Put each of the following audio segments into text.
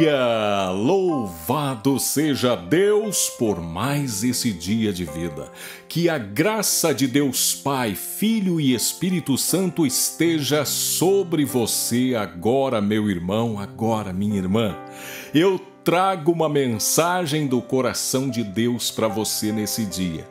dia! Louvado seja Deus por mais esse dia de vida. Que a graça de Deus Pai, Filho e Espírito Santo esteja sobre você agora, meu irmão, agora, minha irmã. Eu trago uma mensagem do coração de Deus para você nesse dia.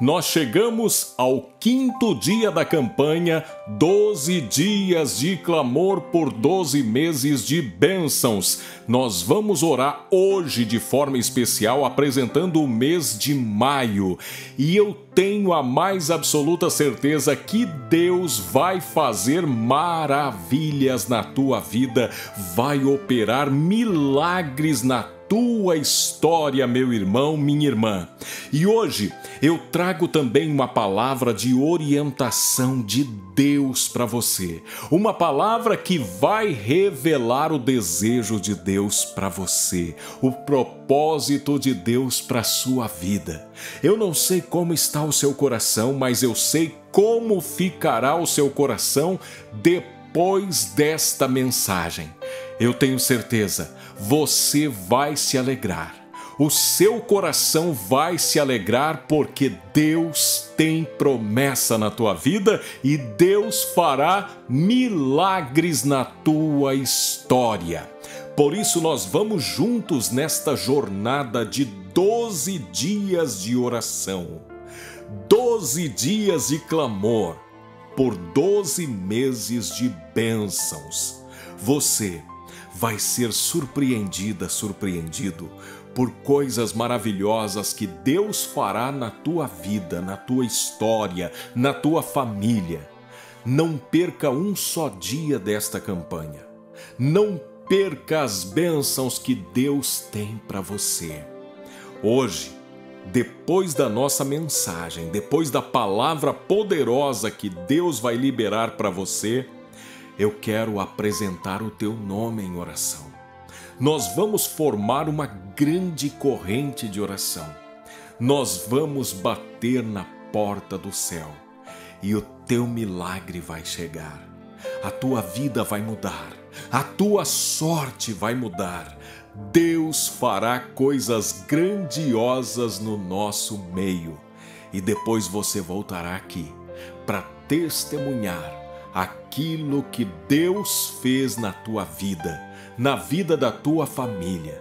Nós chegamos ao 5º dia da campanha, 12 dias de clamor por 12 meses de bênçãos. Nós vamos orar hoje de forma especial, apresentando o mês de maio. E eu tenho a mais absoluta certeza que Deus vai fazer maravilhas na tua vida, vai operar milagres na tua história, meu irmão, minha irmã. E hoje eu trago também uma palavra de orientação de Deus para você. Uma palavra que vai revelar o desejo de Deus para você, o propósito de Deus para a sua vida. Eu não sei como está o seu coração, mas eu sei como ficará o seu coração depois desta mensagem. Eu tenho certeza, você vai se alegrar. O seu coração vai se alegrar porque Deus tem promessa na tua vida e Deus fará milagres na tua história. Por isso nós vamos juntos nesta jornada de 12 dias de oração, 12 dias de clamor, por 12 meses de bênçãos. Você vai ser surpreendida, surpreendido por coisas maravilhosas que Deus fará na tua vida, na tua história, na tua família. Não perca um só dia desta campanha. Não perca as bênçãos que Deus tem para você. Hoje, depois da nossa mensagem, depois da palavra poderosa que Deus vai liberar para você, eu quero apresentar o teu nome em oração. Nós vamos formar uma grande corrente de oração. Nós vamos bater na porta do céu e o teu milagre vai chegar. A tua vida vai mudar. A tua sorte vai mudar. Deus fará coisas grandiosas no nosso meio. E depois você voltará aqui para testemunhar aquilo que Deus fez na tua vida, na vida da tua família.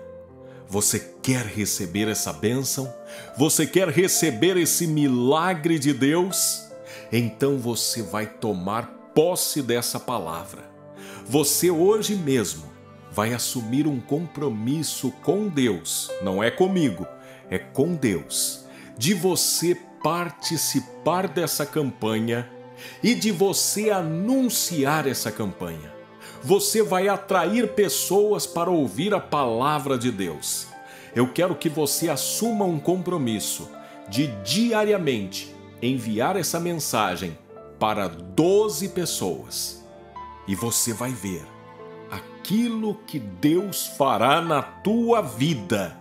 Você quer receber essa bênção? Você quer receber esse milagre de Deus? Então você vai tomar posse dessa palavra. Você hoje mesmo vai assumir um compromisso com Deus, não é comigo, é com Deus, de você participar dessa campanha e de você anunciar essa campanha. Você vai atrair pessoas para ouvir a palavra de Deus. Eu quero que você assuma um compromisso de diariamente enviar essa mensagem para 12 pessoas. E você vai ver aquilo que Deus fará na tua vida.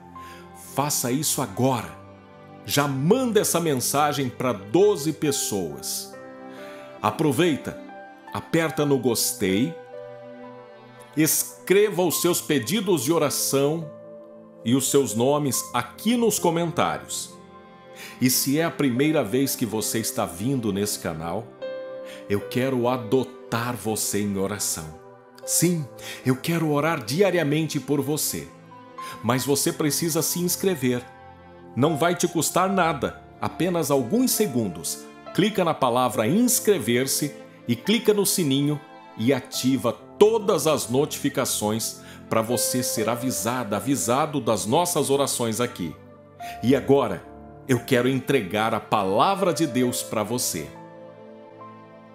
Faça isso agora. Já manda essa mensagem para 12 pessoas. Aproveita, aperta no gostei, escreva os seus pedidos de oração e os seus nomes aqui nos comentários. E se é a primeira vez que você está vindo nesse canal, eu quero adotar você em oração. Sim, eu quero orar diariamente por você, mas você precisa se inscrever. Não vai te custar nada, apenas alguns segundos. Clica na palavra inscrever-se e clica no sininho e ativa todas as notificações para você ser avisado das nossas orações aqui. E agora, eu quero entregar a palavra de Deus para você.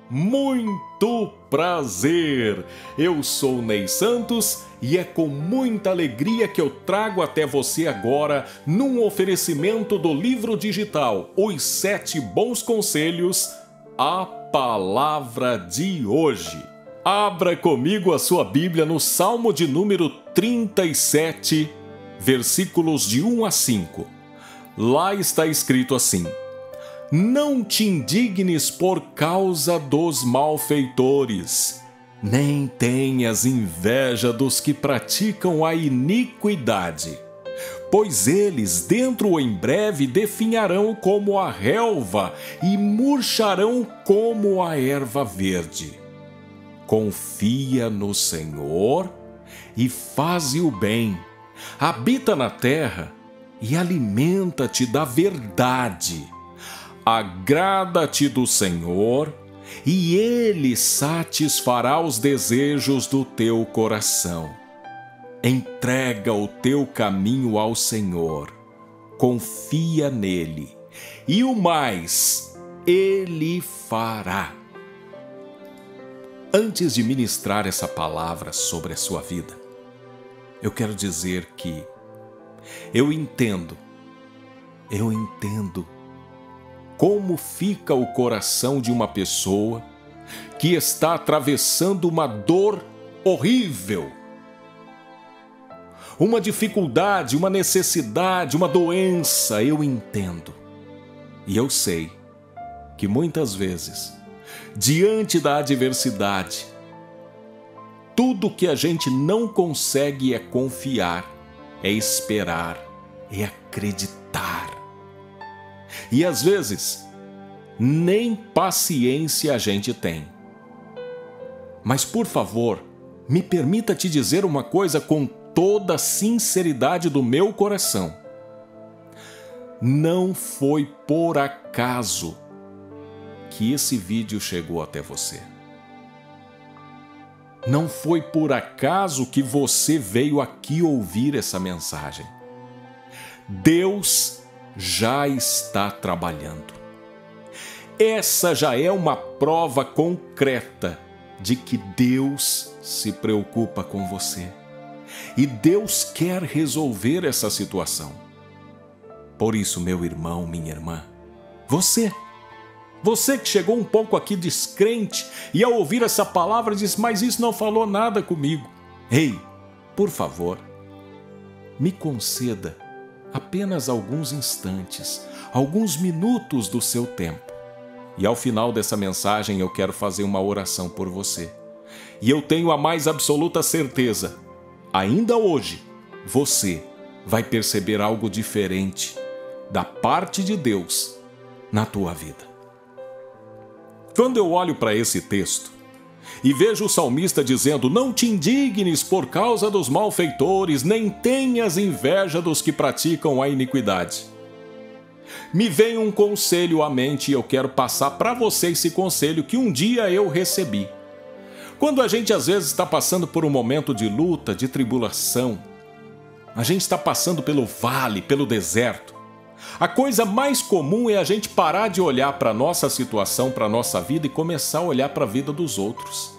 Muito prazer! Eu sou Ney Santos e é com muita alegria que eu trago até você agora, num oferecimento do livro digital Os Sete Bons Conselhos, a palavra de hoje. Abra comigo a sua Bíblia no Salmo de número 37, versículos de 1 a 5. Lá está escrito assim: Não te indignes por causa dos malfeitores, nem tenhas inveja dos que praticam a iniquidade, pois eles dentro ou em breve definharão como a relva e murcharão como a erva verde. Confia no Senhor e faze o bem, habita na terra e alimenta-te da verdade. Agrada-te do Senhor e Ele satisfará os desejos do teu coração. Entrega o teu caminho ao Senhor, confia nele, e o mais Ele fará. Antes de ministrar essa palavra sobre a sua vida, eu quero dizer que eu entendo como fica o coração de uma pessoa que está atravessando uma dor horrível, uma dificuldade, uma necessidade, uma doença. Eu entendo. E eu sei que muitas vezes, diante da adversidade, tudo que a gente não consegue é confiar, é esperar, é acreditar. E às vezes, nem paciência a gente tem. Mas por favor, me permita te dizer uma coisa com toda a sinceridade do meu coração. Não foi por acaso que esse vídeo chegou até você. Não foi por acaso que você veio aqui ouvir essa mensagem. Deus já está trabalhando. Essa já é uma prova concreta de que Deus se preocupa com você. E Deus quer resolver essa situação. Por isso, meu irmão, minha irmã, você que chegou um pouco aqui descrente e ao ouvir essa palavra diz, mas isso não falou nada comigo. Ei, por favor, me conceda apenas alguns instantes, alguns minutos do seu tempo. E ao final dessa mensagem eu quero fazer uma oração por você. E eu tenho a mais absoluta certeza, ainda hoje, você vai perceber algo diferente da parte de Deus na tua vida. Quando eu olho para esse texto e vejo o salmista dizendo, não te indignes por causa dos malfeitores, nem tenhas inveja dos que praticam a iniquidade, me vem um conselho à mente e eu quero passar para você esse conselho que um dia eu recebi. Quando a gente às vezes está passando por um momento de luta, de tribulação, a gente está passando pelo vale, pelo deserto, a coisa mais comum é a gente parar de olhar para a nossa situação, para a nossa vida e começar a olhar para a vida dos outros.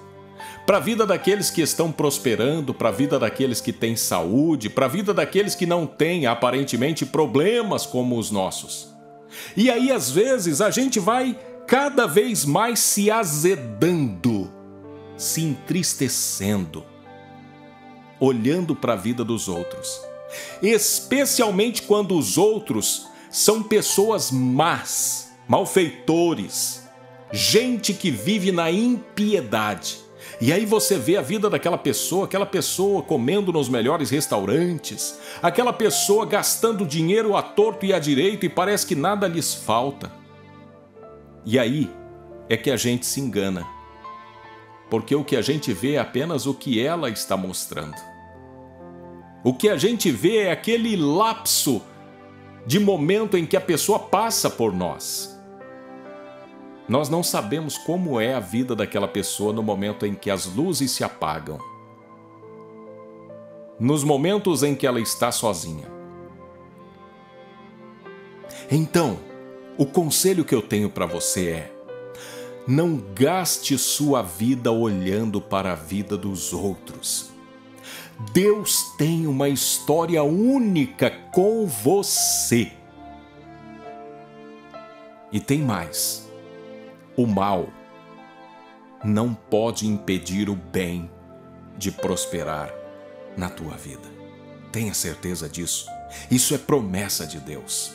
Para a vida daqueles que estão prosperando, para a vida daqueles que têm saúde, para a vida daqueles que não têm, aparentemente, problemas como os nossos. E aí, às vezes, a gente vai cada vez mais se azedando, se entristecendo, olhando para a vida dos outros. Especialmente quando os outros são pessoas más, malfeitores, gente que vive na impiedade. E aí você vê a vida daquela pessoa, comendo nos melhores restaurantes, aquela pessoa gastando dinheiro à torto e à direito e parece que nada lhes falta. E aí é que a gente se engana, porque o que a gente vê é apenas o que ela está mostrando. O que a gente vê é aquele lapso de momento em que a pessoa passa por nós. Nós não sabemos como é a vida daquela pessoa no momento em que as luzes se apagam, nos momentos em que ela está sozinha. Então, o conselho que eu tenho para você é: não gaste sua vida olhando para a vida dos outros. Deus tem uma história única com você. E tem mais. O mal não pode impedir o bem de prosperar na tua vida. Tenha certeza disso. Isso é promessa de Deus.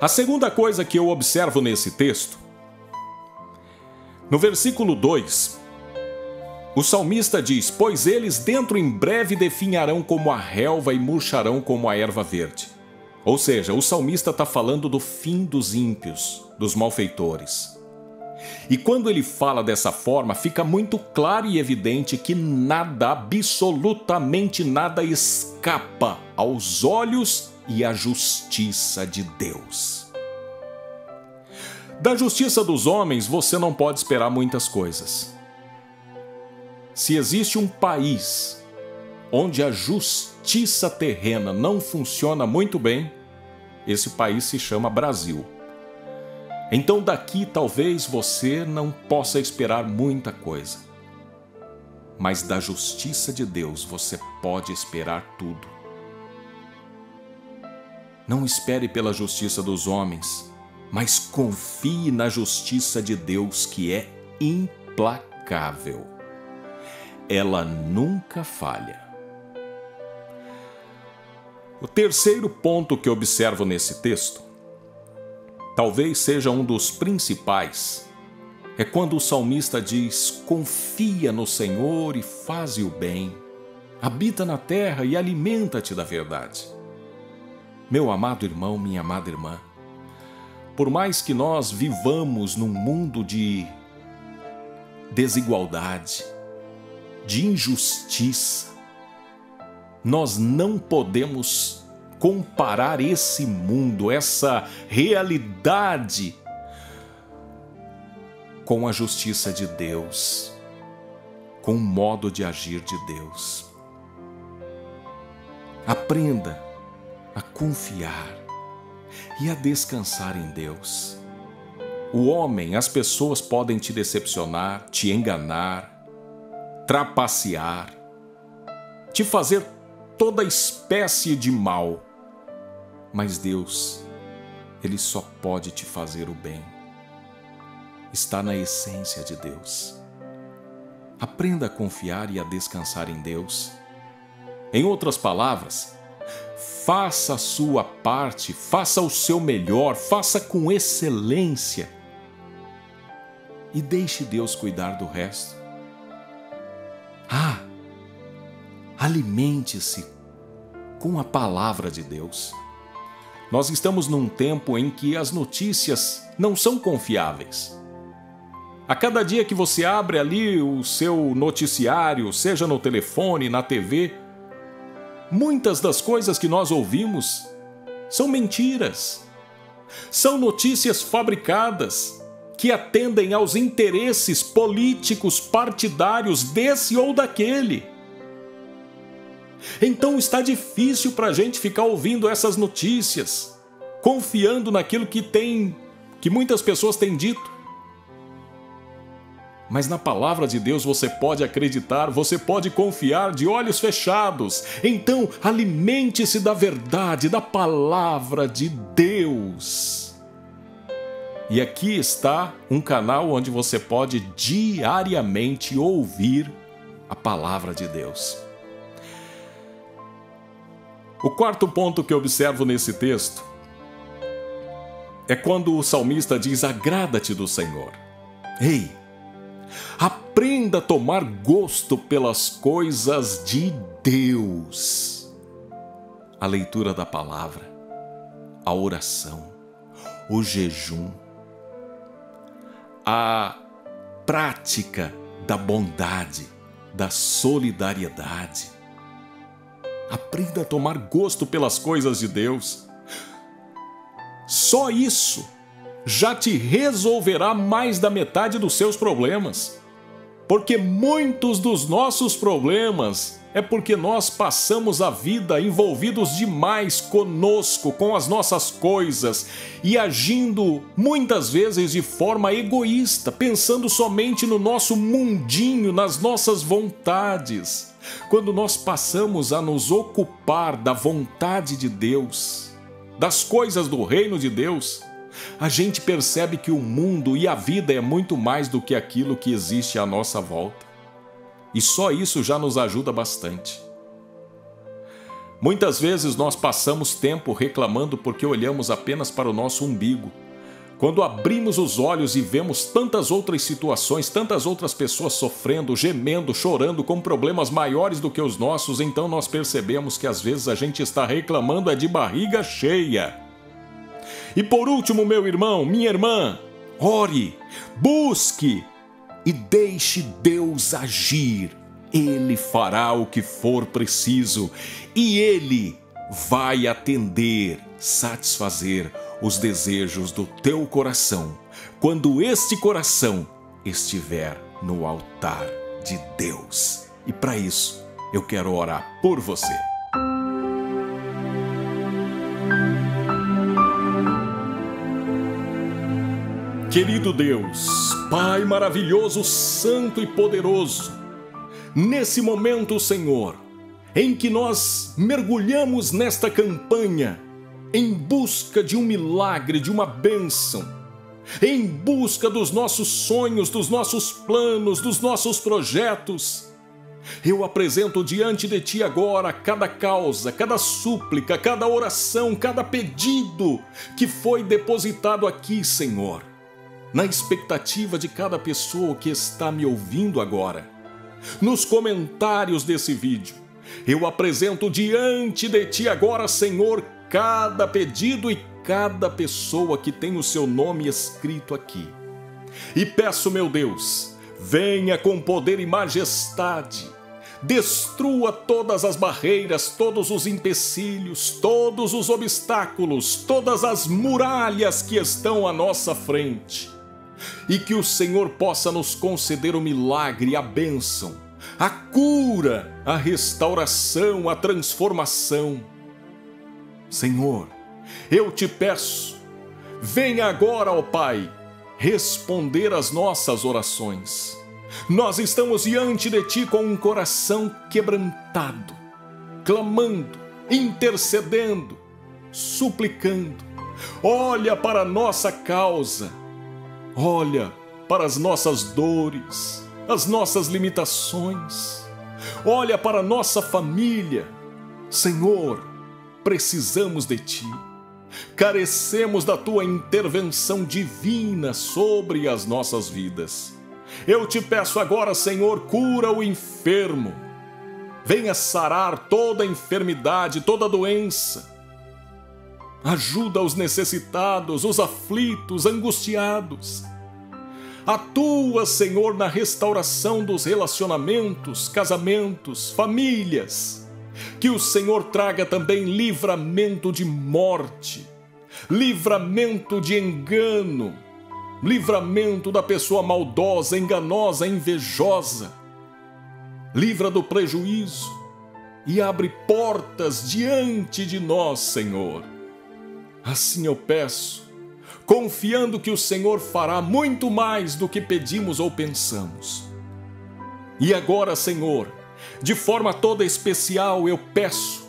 A segunda coisa que eu observo nesse texto, no versículo 2, O salmista diz, pois eles dentro em breve definharão como a relva e murcharão como a erva verde. Ou seja, o salmista está falando do fim dos ímpios, dos malfeitores. E quando ele fala dessa forma, fica muito claro e evidente que nada, absolutamente nada, escapa aos olhos e à justiça de Deus. Da justiça dos homens, você não pode esperar muitas coisas. Se existe um país onde a justiça terrena não funciona muito bem, esse país se chama Brasil. Então daqui talvez você não possa esperar muita coisa. Mas da justiça de Deus você pode esperar tudo. Não espere pela justiça dos homens, mas confie na justiça de Deus, que é implacável. Ela nunca falha. O terceiro ponto que observo nesse texto, talvez seja um dos principais, é quando o salmista diz, confia no Senhor e faze o bem, habita na terra e alimenta-te da verdade. Meu amado irmão, minha amada irmã, por mais que nós vivamos num mundo de desigualdade, de injustiça, nós não podemos comparar esse mundo, essa realidade, com a justiça de Deus, com o modo de agir de Deus. Aprenda a confiar e a descansar em Deus. O homem, as pessoas podem te decepcionar, te enganar, trapacear, te fazer toda espécie de mal. Mas Deus, Ele só pode te fazer o bem. Está na essência de Deus. Aprenda a confiar e a descansar em Deus. Em outras palavras, faça a sua parte, faça o seu melhor, faça com excelência. E deixe Deus cuidar do resto. Ah! Alimente-se com a palavra de Deus. Nós estamos num tempo em que as notícias não são confiáveis. A cada dia que você abre ali o seu noticiário, seja no telefone, na TV, muitas das coisas que nós ouvimos são mentiras. São notícias fabricadas que atendem aos interesses políticos, partidários desse ou daquele. Então está difícil para a gente ficar ouvindo essas notícias, confiando naquilo que muitas pessoas têm dito. Mas na palavra de Deus você pode acreditar, você pode confiar de olhos fechados. Então alimente-se da verdade, da palavra de Deus. E aqui está um canal onde você pode diariamente ouvir a palavra de Deus. O quarto ponto que eu observo nesse texto é quando o salmista diz, agrada-te do Senhor. Ei, aprenda a tomar gosto pelas coisas de Deus. A leitura da palavra, a oração, o jejum, a prática da bondade, da solidariedade. Aprenda a tomar gosto pelas coisas de Deus. Só isso já te resolverá mais da metade dos seus problemas. Porque muitos dos nossos problemas é porque nós passamos a vida envolvidos demais conosco, com as nossas coisas, e agindo muitas vezes de forma egoísta, pensando somente no nosso mundinho, nas nossas vontades. Quando nós passamos a nos ocupar da vontade de Deus, das coisas do reino de Deus, a gente percebe que o mundo e a vida é muito mais do que aquilo que existe à nossa volta. E só isso já nos ajuda bastante. Muitas vezes nós passamos tempo reclamando porque olhamos apenas para o nosso umbigo, Quando abrimos os olhos e vemos tantas outras situações, tantas outras pessoas sofrendo, gemendo, chorando, com problemas maiores do que os nossos, então nós percebemos que às vezes a gente está reclamando é de barriga cheia. E por último, meu irmão, minha irmã, ore, busque e deixe Deus agir. Ele fará o que for preciso e Ele vai atender, satisfazer os desejos do teu coração, quando este coração estiver no altar de Deus. E para isso, eu quero orar por você. Querido Deus, Pai maravilhoso, santo e poderoso, nesse momento, Senhor, em que nós mergulhamos nesta campanha, em busca de um milagre, de uma bênção, em busca dos nossos sonhos, dos nossos planos, dos nossos projetos, eu apresento diante de Ti agora cada causa, cada súplica, cada oração, cada pedido que foi depositado aqui, Senhor, na expectativa de cada pessoa que está me ouvindo agora, nos comentários desse vídeo. Eu apresento diante de Ti agora, Senhor, cada pedido e cada pessoa que tem o seu nome escrito aqui. E peço, meu Deus, venha com poder e majestade, destrua todas as barreiras, todos os empecilhos, todos os obstáculos, todas as muralhas que estão à nossa frente. E que o Senhor possa nos conceder o milagre, a bênção, a cura, a restauração, a transformação. Senhor, eu te peço, venha agora, ó Pai, responder às nossas orações. Nós estamos diante de Ti com um coração quebrantado, clamando, intercedendo, suplicando. Olha para a nossa causa, olha para as nossas dores, as nossas limitações, olha para a nossa família. Senhor, precisamos de Ti, carecemos da Tua intervenção divina sobre as nossas vidas. Eu te peço agora, Senhor, cura o enfermo, venha sarar toda enfermidade, toda doença, ajuda os necessitados, os aflitos, angustiados. Atua, Senhor, na restauração dos relacionamentos, casamentos, famílias. Que o Senhor traga também livramento de morte, livramento de engano, livramento da pessoa maldosa, enganosa, invejosa. Livra do prejuízo e abre portas diante de nós, Senhor. Assim eu peço, confiando que o Senhor fará muito mais do que pedimos ou pensamos. E agora, Senhor, de forma toda especial, eu peço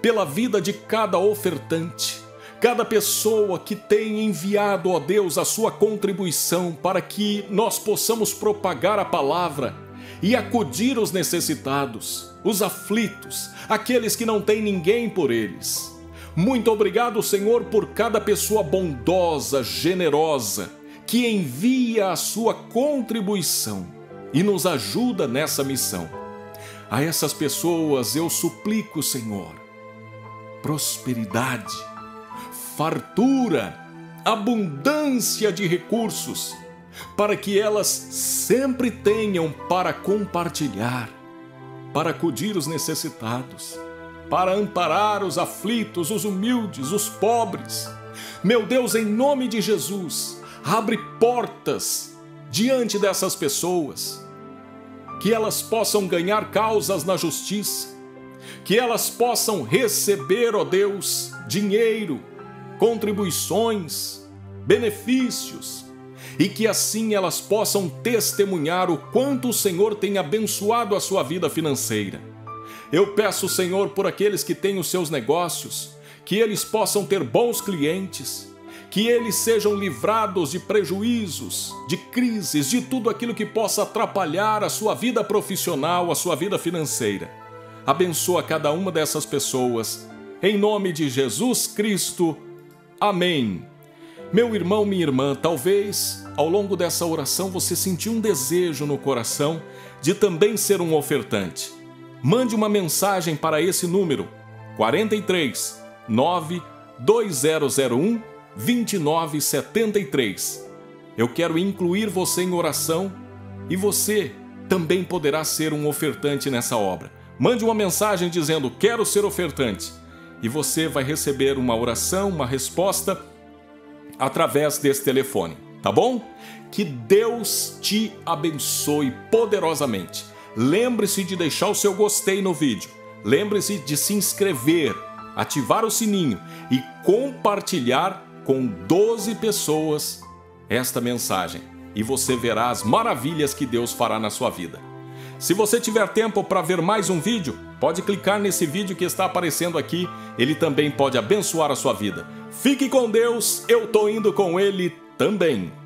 pela vida de cada ofertante, cada pessoa que tem enviado, ó Deus, a sua contribuição para que nós possamos propagar a palavra e acudir os necessitados, os aflitos, aqueles que não têm ninguém por eles. Muito obrigado, Senhor, por cada pessoa bondosa, generosa, que envia a sua contribuição e nos ajuda nessa missão. A essas pessoas eu suplico, Senhor, prosperidade, fartura, abundância de recursos, para que elas sempre tenham para compartilhar, para acudir os necessitados, para amparar os aflitos, os humildes, os pobres. Meu Deus, em nome de Jesus, abre portas diante dessas pessoas, que elas possam ganhar causas na justiça, que elas possam receber, ó Deus, dinheiro, contribuições, benefícios, e que assim elas possam testemunhar o quanto o Senhor tem abençoado a sua vida financeira. Eu peço, Senhor, por aqueles que têm os seus negócios, que eles possam ter bons clientes, que eles sejam livrados de prejuízos, de crises, de tudo aquilo que possa atrapalhar a sua vida profissional, a sua vida financeira. Abençoa cada uma dessas pessoas. Em nome de Jesus Cristo. Amém. Meu irmão, minha irmã, talvez ao longo dessa oração você sentiu um desejo no coração de também ser um ofertante. Mande uma mensagem para esse número 43 92001 2973. Eu quero incluir você em oração e você também poderá ser um ofertante nessa obra. Mande uma mensagem dizendo "Quero ser ofertante", e você vai receber uma oração, uma resposta através desse telefone, tá bom? Que Deus te abençoe poderosamente. Lembre-se de deixar o seu gostei no vídeo. Lembre-se de se inscrever, ativar o sininho e compartilhar com 12 pessoas esta mensagem. E você verá as maravilhas que Deus fará na sua vida. Se você tiver tempo para ver mais um vídeo, pode clicar nesse vídeo que está aparecendo aqui. Ele também pode abençoar a sua vida. Fique com Deus, eu tô indo com Ele também.